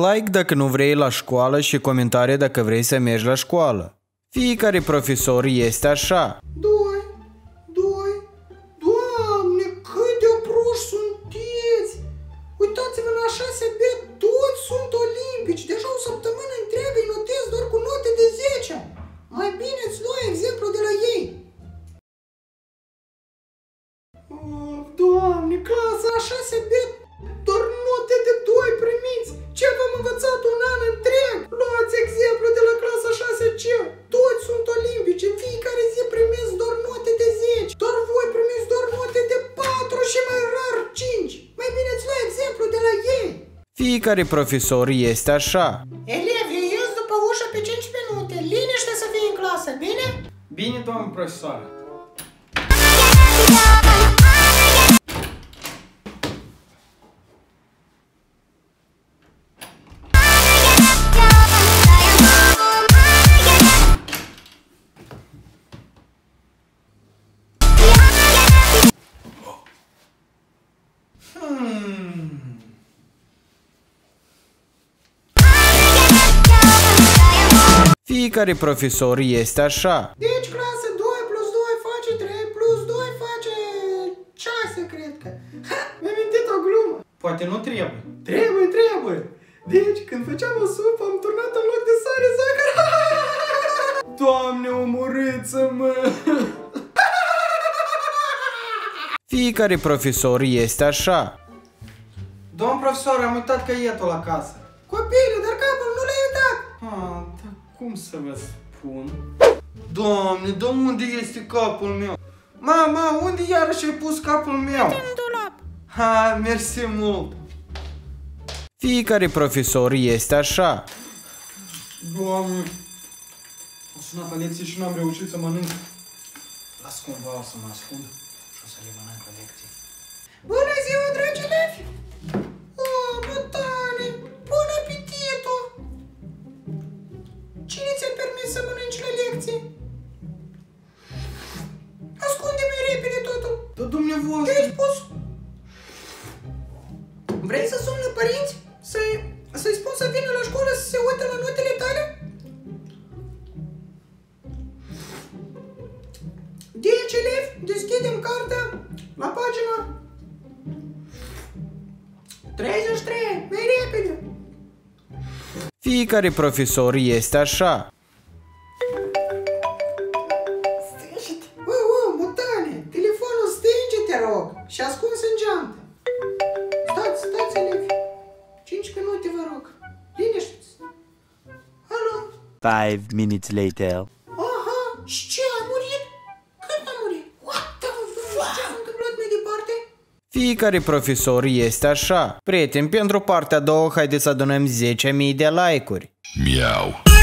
Like dacă nu vrei la școală și comentarii dacă vrei să mergi la școală. Fiecare profesor este așa. Doamne, cât de proști sunteți! Uitați-vă la 6B, toți sunt olimpici. Deja o săptămână întreagă îi notez doar cu note de 10. Mai bine îți luai exemplu de la ei. Doamne, clasa a 6B, doar note de 2 primiți. Ce v-am învățat un an întreg? Luați exemplu de la clasa 6C. Toți sunt olimpici, în fiecare zi primiți doar note de 10. Doar voi primiți doar note de 4 și mai rar 5. Mai bine îți luai exemplu de la ei. Fiecare profesor este așa. Elevii, ies după ușa pe 5 minute. Liniște să fii în clasă, bine? Bine, doamnă profesoară. Fiecare profesor este așa. Deci clasă 2 plus 2 face 3 plus 2 face 6, cred că. Ha, mi-am amintit o glumă. Poate nu trebuie. Trebuie. Deci când făceam o supă am turnat în loc de sare zahăr. Doamne, omorâți-mă! Fiecare profesor este așa. Domn profesor, am uitat caietul acasă. Copile, dar capul nu l-ai uitat. Cum să vă spun? Doamne, de unde este capul meu? Mama, unde iarăși ai pus capul meu? În dulap. Ha, mersi mult! Fiecare profesor este așa. Doamne, am sunat la lecție și n-am reușit să mănânc. Las cumva, o să mă ascund și o să le mănânc la lecție. Bună ziua, dragi elevi! O, bătane, bun apetitul! Cine ți-a permis să mănânci la lecție? Ascunde-mi repede totul! Da, dumneavoastră! Ce-ai spus? Vrei să suni la părinți? Să-i spun să vină la școală să se uite la notele tale? Deci, elevi, deschidem cartea la pagina 33, mai repede! Fiecare profesor este așa. Strânge-te! Mutane! Telefonul strânge, te rog! Și ascunzi în geantă! Stați, elevi! 5 minute, vă rog! Liniște-ți! Alo! 5 minutes later. Aha! Și ce? A murit? Când a murit? What the fuck? Ce-a întâmplat mai departe? Fiecare profesor este așa. Prieteni, pentru partea a doua, haideți să adunăm 10.000 de like-uri. Miau.